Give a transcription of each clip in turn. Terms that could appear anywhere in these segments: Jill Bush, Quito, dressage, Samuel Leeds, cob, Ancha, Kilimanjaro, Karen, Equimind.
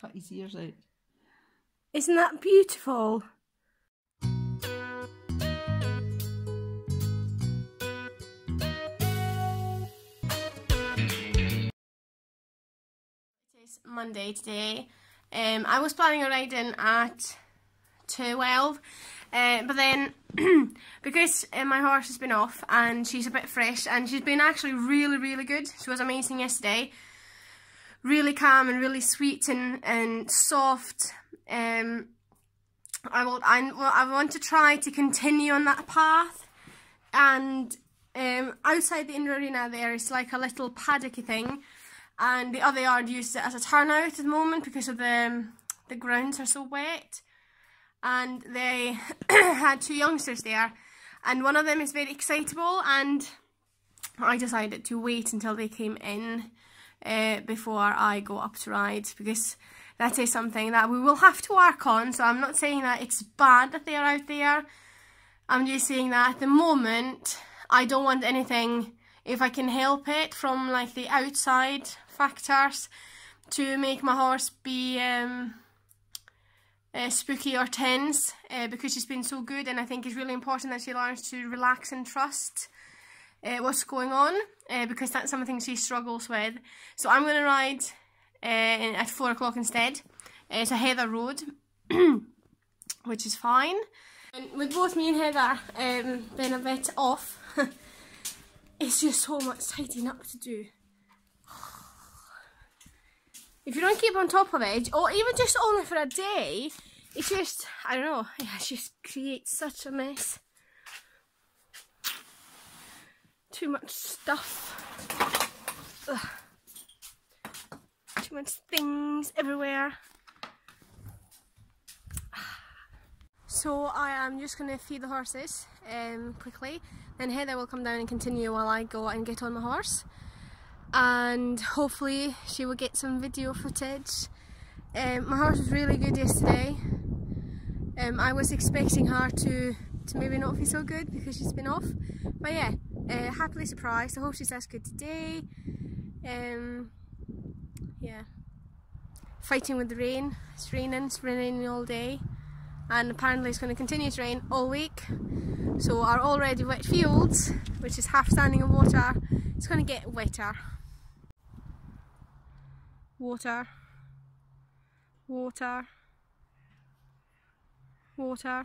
Cut his ears out. Isn't that beautiful? It is Monday today. I was planning on riding at 12, but then because my horse has been off and she's a bit fresh, and she's been actually really good. She was amazing yesterday, really calm and really sweet and soft. I want to try to continue on that path. And outside the indoor arena there is like a little paddocky thing, and the other yard used it as a turnout at the moment because of the grounds are so wet. And they had two youngsters there, and one of them is very excitable, and I decided to wait until they came in before I go up to ride, because that is something that we will have to work on. So I'm not saying that it's bad that they are out there, I'm just saying that at the moment I don't want anything, if I can help it, from like the outside factors to make my horse be spooky or tense, because she's been so good, and I think it's really important that she learns to relax and trust what's going on, because that's something she struggles with. So I'm going to ride at 4 o'clock instead. It's a Heather road, which is fine. And with both me and Heather being a bit off, it's just so much tidying up to do. If you don't keep on top of it, or even just only for a day, it's just, I don't know, it just creates such a mess. Too much stuff. Ugh. Too much things everywhere. So I am just going to feed the horses quickly, then Heather will come down and continue while I go and get on the horse. And hopefully she will get some video footage. My horse was really good yesterday. I was expecting her to maybe not feel so good because she's been off, but yeah, happily surprised. I hope she's as good today. Yeah, fighting with the rain. It's raining all day, and apparently it's going to continue to rain all week. So our already wet fields, which is half standing in water, it's going to get wetter. Water. Water. Water.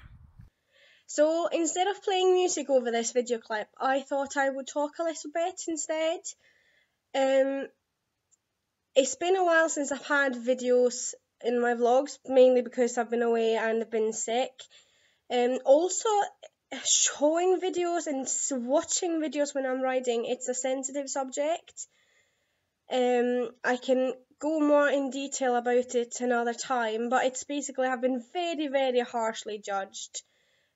So instead of playing music over this video clip, I thought I would talk a little bit instead. It's been a while since I've had videos in my vlogs, mainly because I've been away and I've been sick. Also, showing videos and watching videos when I'm riding, it's a sensitive subject. I can go more in detail about it another time, but it's basically, I've been very harshly judged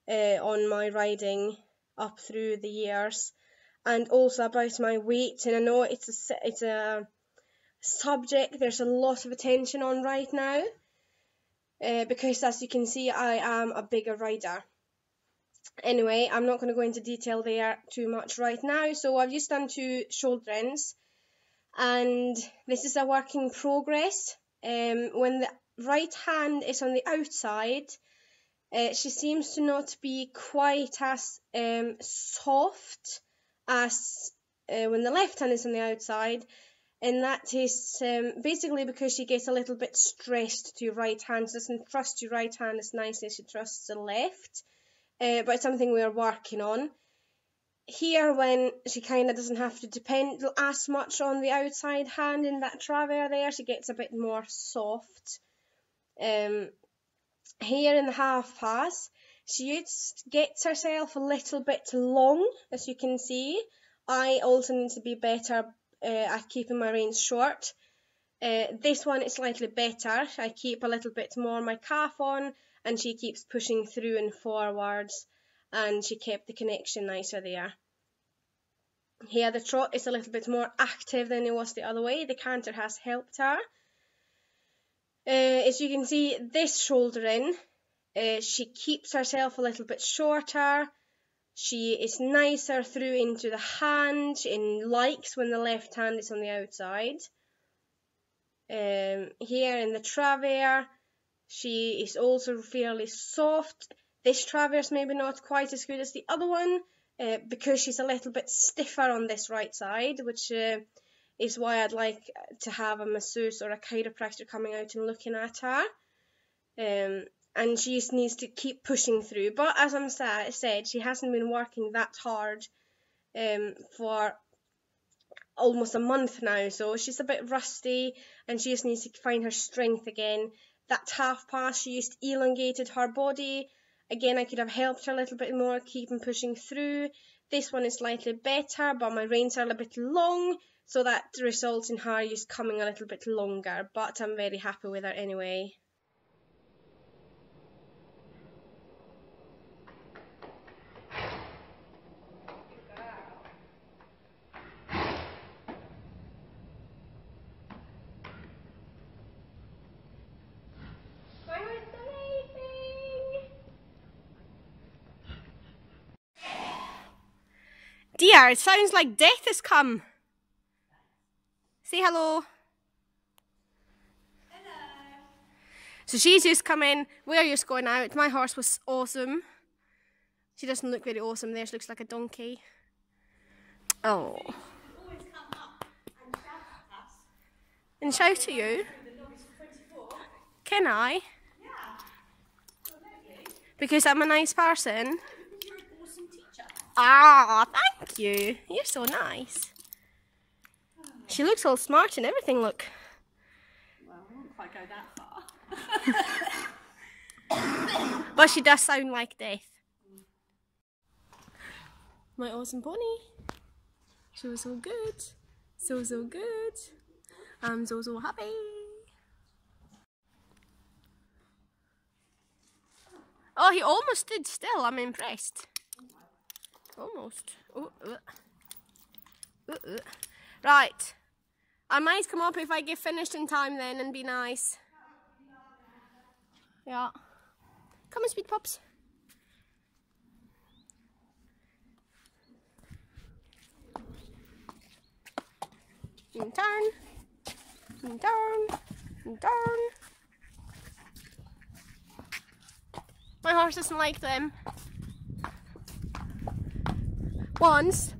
on my riding up through the years, and also about my weight. And I know it's a subject there's a lot of attention on right now, because as you can see, I am a bigger rider. Anyway, I'm not going to go into detail there too much right now. So I've just done 2 shoulder ends, and this is a work in progress. When the right hand is on the outside, she seems to not be quite as soft as when the left hand is on the outside, and that is basically because she gets a little bit stressed to your right hand. She doesn't trust your right hand as nicely as she trusts the left. But it's something we're working on. Here, when she kind of doesn't have to depend as much on the outside hand in that traver there, she gets a bit more soft. Here in the half pass, she just gets herself a little bit long, as you can see. I also need to be better at keeping my reins short. This one is slightly better. I keep a little bit more my calf on, and she keeps pushing through and forwards, and she kept the connection nicer there. Here the trot is a little bit more active than it was the other way. The canter has helped her. As you can see, this shoulder in, she keeps herself a little bit shorter. She is nicer through into the hand, and likes when the left hand is on the outside. Here in the Traver, she is also fairly soft. This Traver is maybe not quite as good as the other one, because she's a little bit stiffer on this right side, which is why I'd like to have a masseuse or a chiropractor coming out and looking at her. And she just needs to keep pushing through. But as I said, she hasn't been working that hard for almost a month now, so she's a bit rusty and she just needs to find her strength again. That half pass, she just elongated her body. Again, I could have helped her a little bit more, keeping pushing through. This one is slightly better, but my reins are a bit long, so that results in her just coming a little bit longer, but I'm very happy with her anyway. Dear, it sounds like death has come. Say hello. Hello. So she's just come in. We're just going out. My horse was awesome. She doesn't look very awesome there. She looks like a donkey. Oh. She always come up and shout at us. And shout at you? Can I? Yeah. Well, there you go. Because I'm a nice person. Ah, thank you. You're so nice. She looks all smart and everything, look. Well, I won't quite go that far. But she does sound like death. My awesome pony. She was so good. So, so good. I'm so, so happy. Oh, he almost stood still. I'm impressed. Almost. Ooh, ooh. Ooh, ooh. Right. I might come up if I get finished in time then and be nice. Yeah. Come on, sweet pups. In turn. In turn. In turn. My horse doesn't like them. Once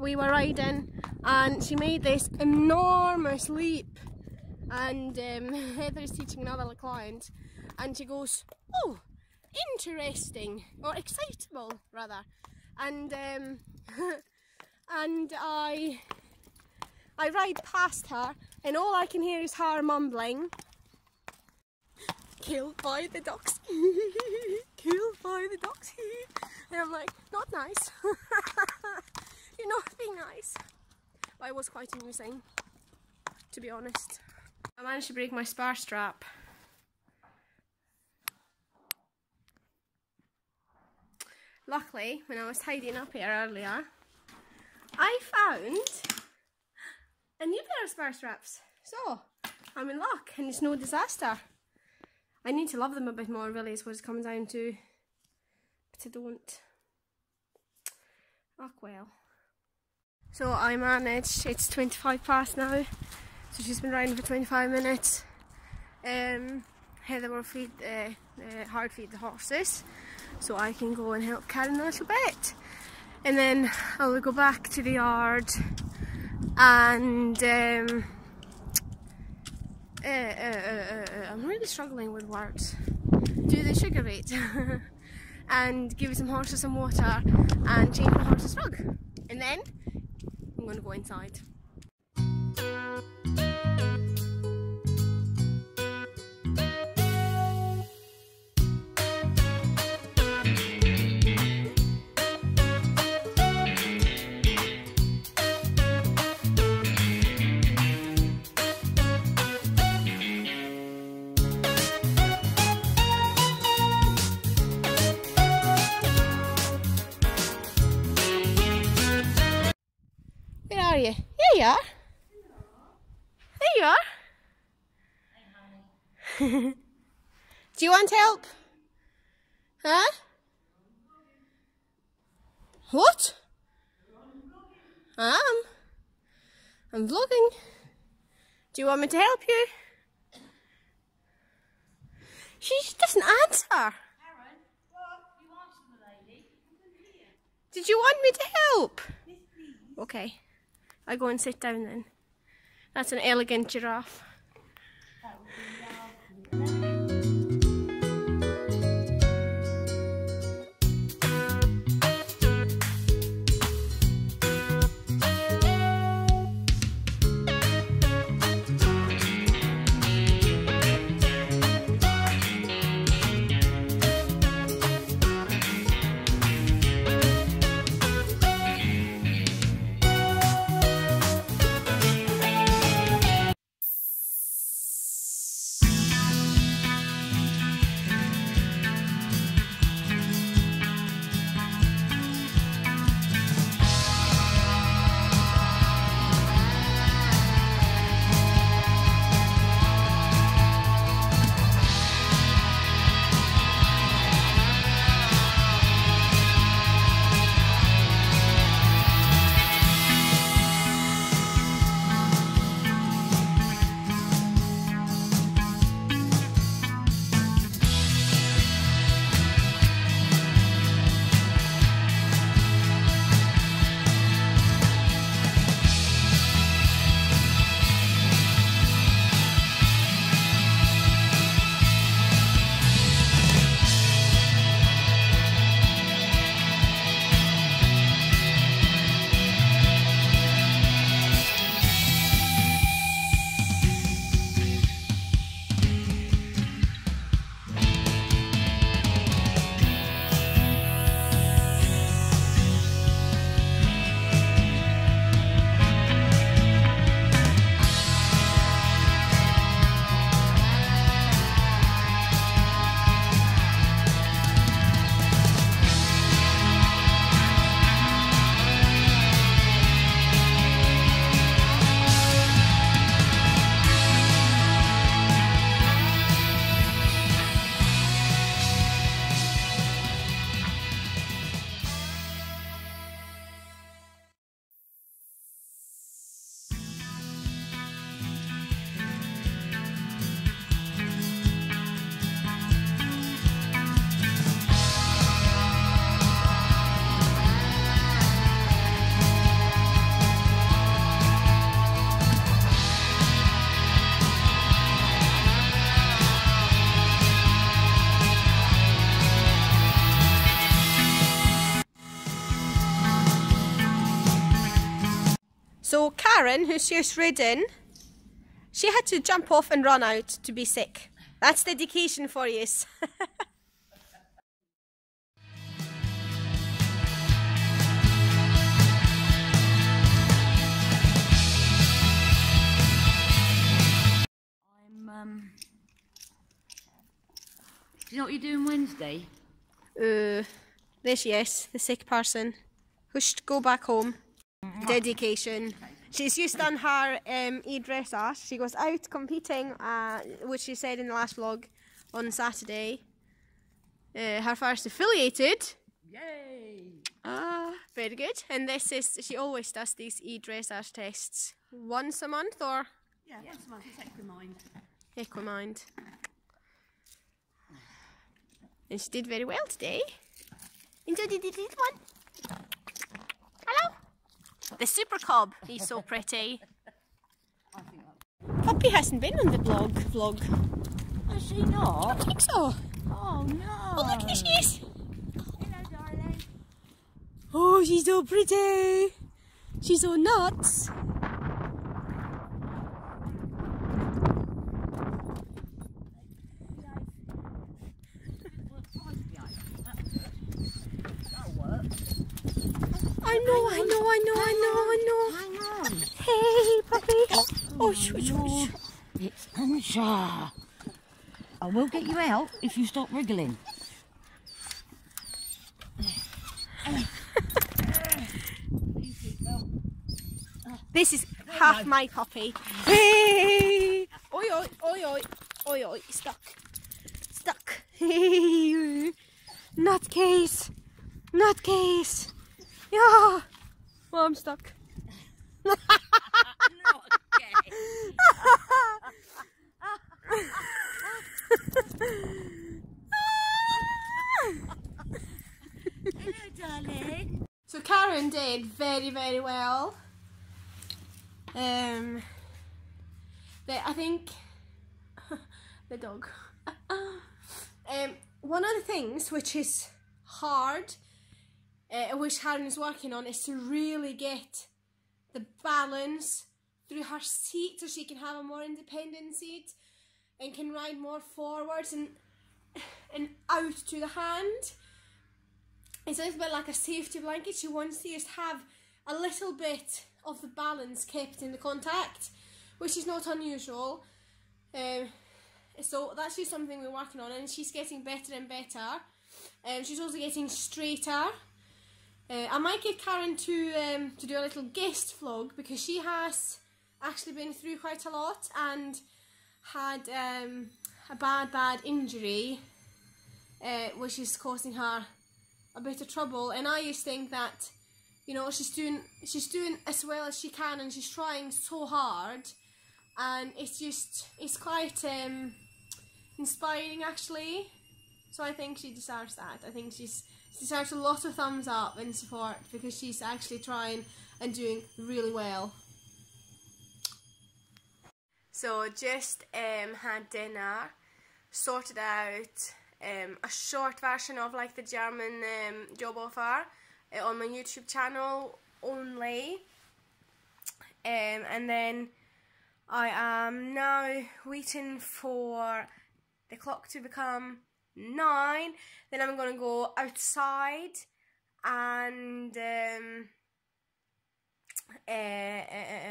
we were riding and she made this enormous leap, and Heather's teaching another client, and she goes, "Oh, interesting," or excitable rather, and and I ride past her and all I can hear is her mumbling, "Killed by the dogs, killed by the dogs." And I'm like, not nice. You're not being nice. But it was quite amusing, to be honest. I managed to break my spar strap. Luckily, when I was tidying up here earlier, I found a new pair of spar straps. So, I'm in luck and it's no disaster. I need to love them a bit more, really, is what it comes down to. I don't. Oh well. So I managed. It's 25 past now, so she's been riding for 25 minutes. Heather will feed hard feed the horses, so I can go and help Karen a little bit, and then I will go back to the yard and I'm really struggling with words. Do the sugar bait. And give some horses some water and change my horse's rug, and then I'm going to go inside. Here you are. There you are. Hey, do you want help? Huh? What? I'm vlogging. Do you want me to help you? She just doesn't answer. Karen, what? You answer the lady. I couldn't hear. Did you want me to help? Yes, please. Okay. I go and sit down then. That's an elegant giraffe. That would be lovely. So Karen, who's just ridden, she had to jump off and run out to be sick. That's dedication for you. Do you know what you're doing Wednesday? Yes, the sick person. Who should go back home. Dedication. She's just done her e-dressage. She was out competing, which she said in the last vlog, on Saturday. Her first affiliated. Yay! Very good. And this is, she always does these e-dressage tests. Once a month or? Yeah, once a month. It's Equimind. Equimind. And she did very well today. And so did this one. Hello? The super cob, he's so pretty. Puppy hasn't been on the vlog. Has she not? I don't think so. Oh no. Oh look, there she is. Hello darling. Oh, she's so pretty. She's so nuts. I know. Hey, puppy. Oh, it's Ansha. I will get you out if you stop wriggling. This is half my puppy. Hey! Oi, oi, oi, oi, oi, oi, stuck. Hey, nutcase. Yeah. Well, I'm stuck. Not okay. Karen did very, very well. But I think the dog. One of the things which is hard, which Karen is working on, is to really get the balance through her seat so she can have a more independent seat and can ride more forwards and out to the hand. It's a little bit like a safety blanket. She wants to just have a little bit of the balance kept in the contact, which is not unusual. So that's just something we're working on, and she's getting better and better. She's also getting straighter. I might get Karen to do a little guest vlog, because she has actually been through quite a lot and had a bad injury, which is causing her a bit of trouble. And I just think that, you know, she's doing as well as she can, and she's trying so hard, and it's quite inspiring, actually. So I think she deserves that. I think she deserves a lot of thumbs up and support, because she's actually trying and doing really well. So just had dinner, sorted out a short version of like the German job offer on my YouTube channel only, and then I am now waiting for the clock to become 9. Then I'm gonna go outside and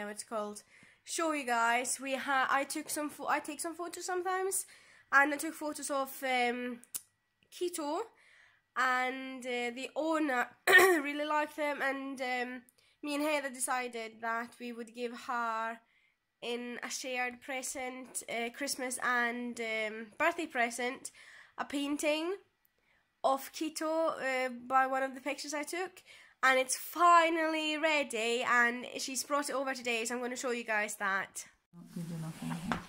what's it called? Show you guys. I take some photos sometimes, and I took photos of Quito, and the owner really liked them, and me and Heather decided that we would give her in a shared present, Christmas and birthday present, a painting of Quito by one of the pictures I took, and it's finally ready, and she's brought it over today, so I'm going to show you guys that.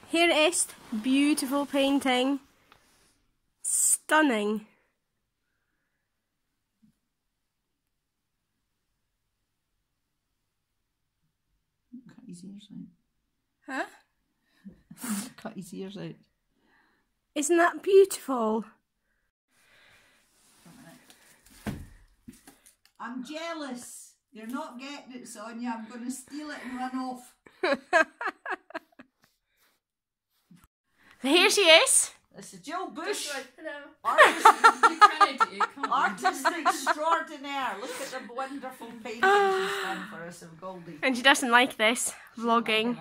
Here is the beautiful painting, stunning. Cut his ears out. Huh? Cut his ears out. Isn't that beautiful? I'm jealous. You're not getting it, Sonia. I'm going to steal it and run off. Here she is. This is Jill Bush. Hello. Artist extraordinaire. Look at the wonderful paintings she's done for us of Goldie. And she doesn't like this vlogging.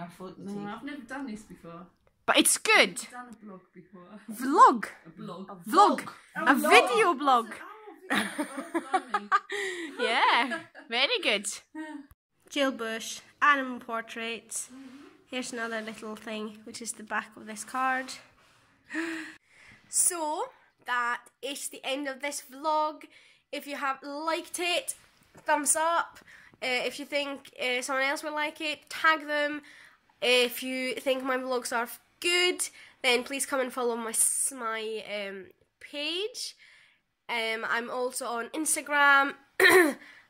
No, I've never done this before. But it's good. I've done a vlog before. Vlog. A vlog. A vlog. A video blog. Yeah, very good. Jill Bush, animal portraits. Here's another little thing, which is the back of this card. So that is the end of this vlog. If you have liked it, thumbs up. If you think someone else will like it, tag them. If you think my vlogs are good, then please come and follow my page. I'm also on Instagram,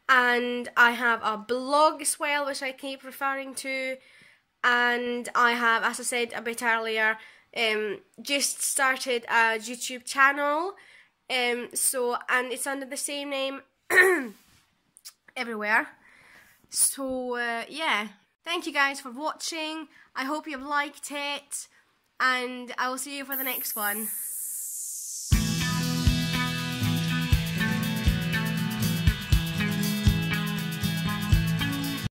and I have a blog as well, which I keep referring to. And I have, as I said a bit earlier, just started a YouTube channel, and it's under the same name everywhere. So yeah, thank you guys for watching. I hope you've liked it, and I will see you for the next one.